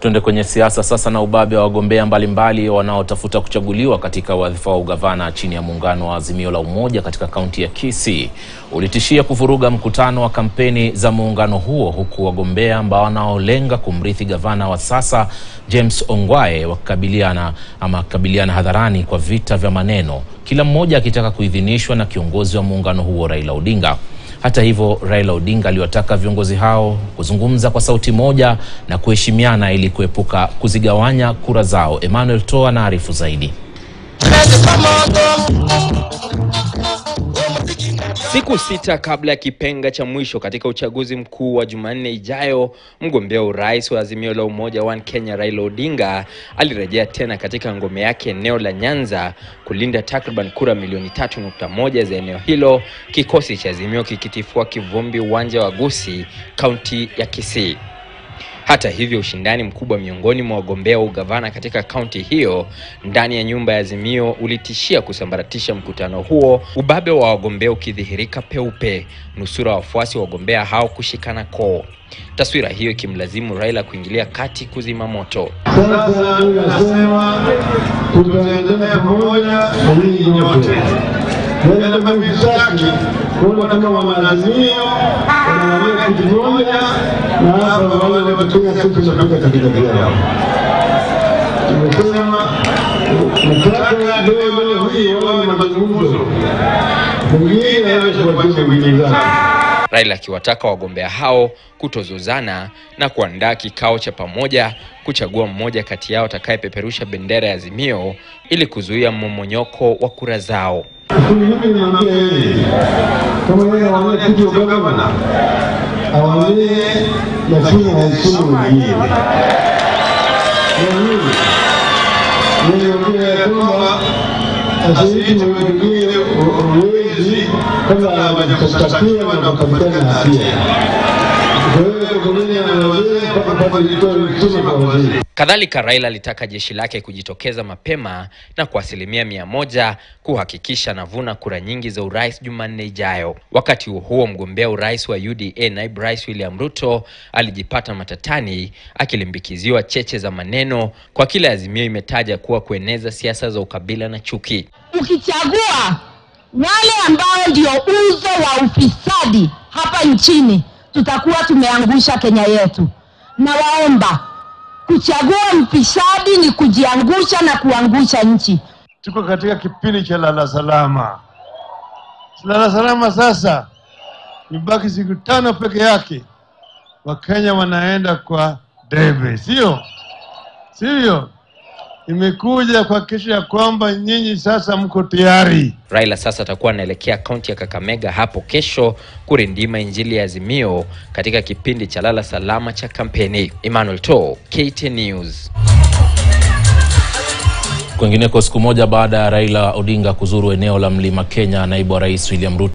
Tuende kwenye siasa sasa na ubabe wa wagombea mbalimbali wanaotafuta kuchaguliwa katika wadhifa wa ugavana chini ya muungano wa Azimio la Umoja katika kaunti ya Kisii ulitishia kuvuruga mkutano wa kampeni za muungano huo, huku wagombea ambao wanaolenga kumrithi gavana wa sasa James Ongwae wakabiliana hadharani kwa vita vya maneno, kila mmoja akitaka kuidhinishwa na kiongozi wa muungano huo Raila Odinga. Hata hivyo, Raila Odinga aliwataka viongozi hao kuzungumza kwa sauti moja na kuheshimiana ili kuepuka kuzigawanya kura zao. Emmanuel Toa anaarifu zaidi. Siku sita kabla ya kipenga cha mwisho katika uchaguzi mkuu wa Jumanne ijayo, mgombea urais wa Azimio la Umoja One Kenya Raila Odinga alirejea tena katika ngome yake eneo la Nyanza kulinda takriban kura milioni 3.1 za eneo hilo, kikosi cha Azimio kikitifua kivumbi uwanja wa Gusii, kaunti ya Kisii. Hata hivyo, ushindani mkubwa miongoni mwa wagombea wa ugavana katika kaunti hiyo ndani ya nyumba ya Azimio ulitishia kusambaratisha mkutano huo, ubabe wa wagombea ukidhihirika peupe, nusura wafuasi wa wagombea hao kushikana koo. Taswira hiyo ikimlazimu Raila kuingilia kati kuzima moto. Sasa tunasema tutaendelea pamoja nyote. Raila akiwataka wagombea hao kutozozana na kuandaa kikao cha pamoja kuchagua mmoja kati yao atakayepeperusha bendera ya Azimio ili kuzuia mmomonyoko wa kura zao. Kadhalika, Raila alitaka jeshi lake kujitokeza mapema na kwa asilimia 100 kuhakikisha anavuna kura nyingi za urais Jumanne ijayo. Wakati huo, mgombea urais wa UDA naibu rais William Ruto alijipata matatani akilimbikiziwa cheche za maneno kwa kile Azimio imetaja kuwa kueneza siasa za ukabila na chuki. Ukichagua wale ambao ndio uzo wa ufisadi hapa nchini, tutakuwa tumeangusha Kenya yetu. Na waomba kuchagua mpishadi ni kujiangusha na kuangusha nchi. Tuko katika kipindi cha lala salama. Lala salama sasa ni baki siku 5 peke yake. Wakenya wanaenda kwa debe, sio? Imekuja kwa kesho ya kwamba nyinyi sasa mko tayari. Raila sasa atakuwa anaelekea kaunti ya Kakamega hapo kesho kurindima injili ya Azimio katika kipindi cha lala salama cha kampeni. Emmanuel Toa, KT News. Kwingineko, siku moja baada ya Raila Odinga kuzuru eneo la Mlima Kenya, naibu rais William Ruto